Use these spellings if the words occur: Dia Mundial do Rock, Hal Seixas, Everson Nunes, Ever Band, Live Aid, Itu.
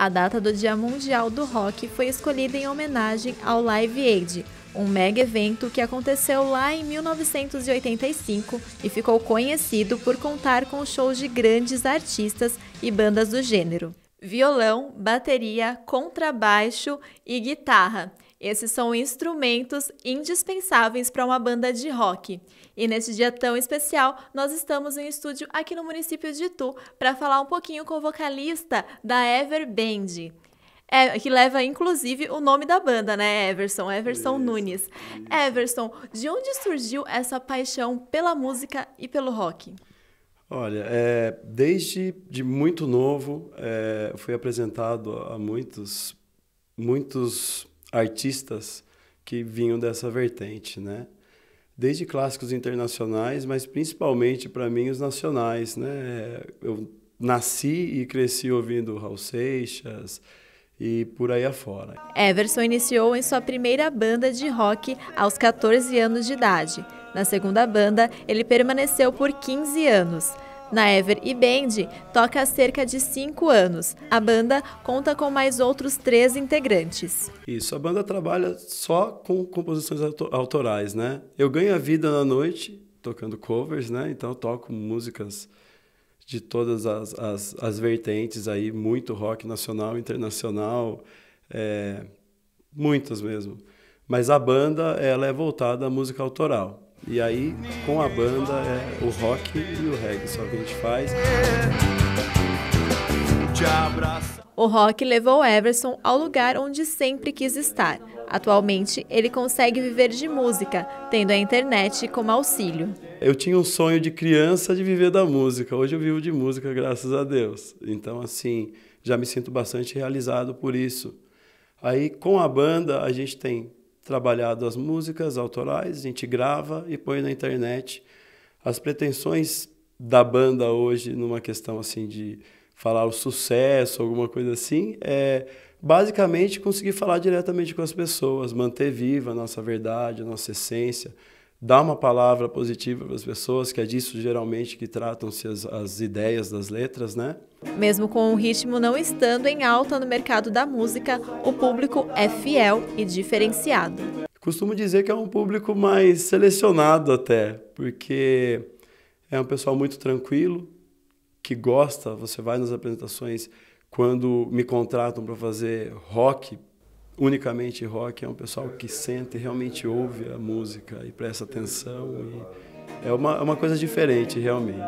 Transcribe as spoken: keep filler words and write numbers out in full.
A data do Dia Mundial do Rock foi escolhida em homenagem ao Live Aid, um mega evento que aconteceu lá em mil novecentos e oitenta e cinco e ficou conhecido por contar com shows de grandes artistas e bandas do gênero. Violão, bateria, contrabaixo e guitarra. Esses são instrumentos indispensáveis para uma banda de rock. E nesse dia tão especial, nós estamos em um estúdio aqui no município de Itu para falar um pouquinho com o vocalista da Ever Band, é, que leva inclusive o nome da banda, né, Everson? Everson isso, Nunes. Isso. Everson, de onde surgiu essa paixão pela música e pelo rock? Olha, é, desde de muito novo, é, fui apresentado a muitos... muitos artistas que vinham dessa vertente, né? Desde clássicos internacionais, mas principalmente para mim os nacionais, né? Eu nasci e cresci ouvindo Hal Seixas e por aí afora. Everson iniciou em sua primeira banda de rock aos quatorze anos de idade. Na segunda banda, ele permaneceu por quinze anos. Na Ever e Band, toca há cerca de cinco anos. A banda conta com mais outros três integrantes. Isso, a banda trabalha só com composições autorais, né? Eu ganho a vida na noite tocando covers, né? Então eu toco músicas de todas as, as, as vertentes aí, muito rock nacional, internacional, é, muitas mesmo. Mas a banda, ela é voltada à música autoral. E aí, com a banda, é o rock e o reggae, só que a gente faz. O rock levou Everson ao lugar onde sempre quis estar. Atualmente, ele consegue viver de música, tendo a internet como auxílio. Eu tinha um sonho de criança de viver da música. Hoje eu vivo de música, graças a Deus. Então, assim, já me sinto bastante realizado por isso. Aí, com a banda, a gente tem trabalhado as músicas autorais, a gente grava e põe na internet. As pretensões da banda hoje, numa questão assim de falar o sucesso, alguma coisa assim, é basicamente conseguir falar diretamente com as pessoas, manter viva a nossa verdade, a nossa essência, dar uma palavra positiva para as pessoas, que é disso geralmente que tratam-se as, as ideias das letras, né? Mesmo com o ritmo não estando em alta no mercado da música, o público é fiel e diferenciado. Costumo dizer que é um público mais selecionado até, porque é um pessoal muito tranquilo, que gosta. Você vai nas apresentações, quando me contratam para fazer rock, unicamente rock, é um pessoal que sente e realmente ouve a música e presta atenção. E é uma, uma coisa diferente, realmente.